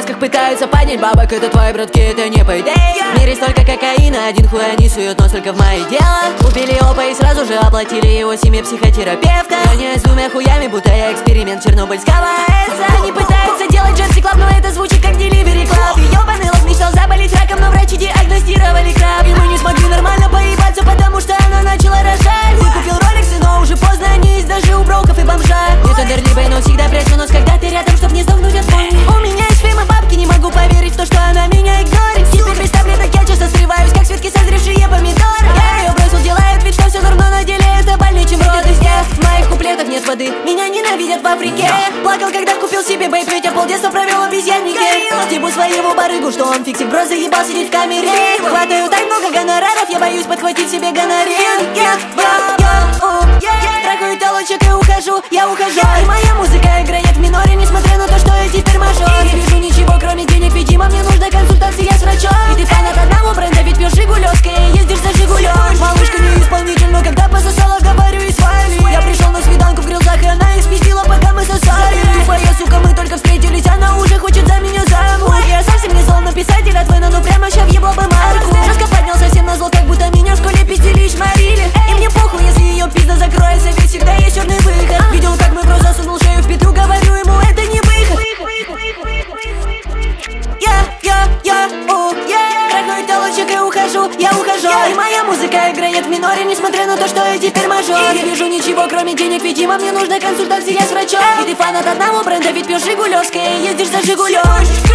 масках пытаются поднять бабок. Это твои братки, это не по идее. В мире столько кокаина, один хуй они суют, но только в мои дела. Убили опа и сразу же оплатили его семье психотерапевта. Гоняясь двумя хуями, будто я эксперимент чернобыльского АЭСа. Они пытаются делать Джерси Клаб, но это звучит как Delivery Club. Ёбаный лох мечтал заболеть раком, но врачи диагностировали краб. И мы не смогли нормально поебаться, потому что она начала рожать. Ты купил роликсы, но уже поздно, они есть даже у броков и бомжа. Не тудерлибой, но всегда прячу нос, когда ты рядом, чтоб не сдохнуть от боли. У меня есть фейм и бабки, не могу поверить в то, что она меня игнорит. Теперь без таблеток я часто срываюсь, как светки созревшие помидоры. Я ее бросил, делают вид, что все норм, но на деле это больнее, чем роды. В моих куплетах нет воды, меня ненавидят в Африке. Плакал, когда купил себе бейп, ведь я полдетства провел в обезьяннике. Стебу своего барыгу, что он фиксит бро, заебал сидеть в камере. Хватаю так много гонораров, я боюсь подхватить себе гонорин. Я трахаю толочек и ухожу, я ухожу. И моя музыка играет в миноре, несмотря на то, что я теперь мажор. Не вижу ничего, кроме денег, видимо, мне нужна консультация с врачом. И ты фанат одного бренда, ведь пьешь жигулевское и ездишь за жигулем. Малышка не исполнитель, но когда пососала, говорю и свали. Я пришел на свиданку в грилзах, и она их спиздила, пока мы сосали. Тупая сука, мы только встретились, она уже хочет за меня замуж. Я совсем не зол на писателя твой, но ну прямо ща въебла бы марку. Жестко поднял совсем назло, как будто меня в школе пиздили и шмарили. И мне похуй, если ее пизда закроется, ведь всегда есть черный выход. Видел, как мой бро засунул шею в петлю, говорю ему, это не выход. Трахаю толочек и ухожу, я ухожу. И моя музыка играет в миноре, несмотря на то, что я теперь мажор. Не вижу ничего, кроме денег, видимо, мне нужна консультация с врачом. И ты фанат одного бренда, ведь пьешь жигулевское и ездишь за жигулем.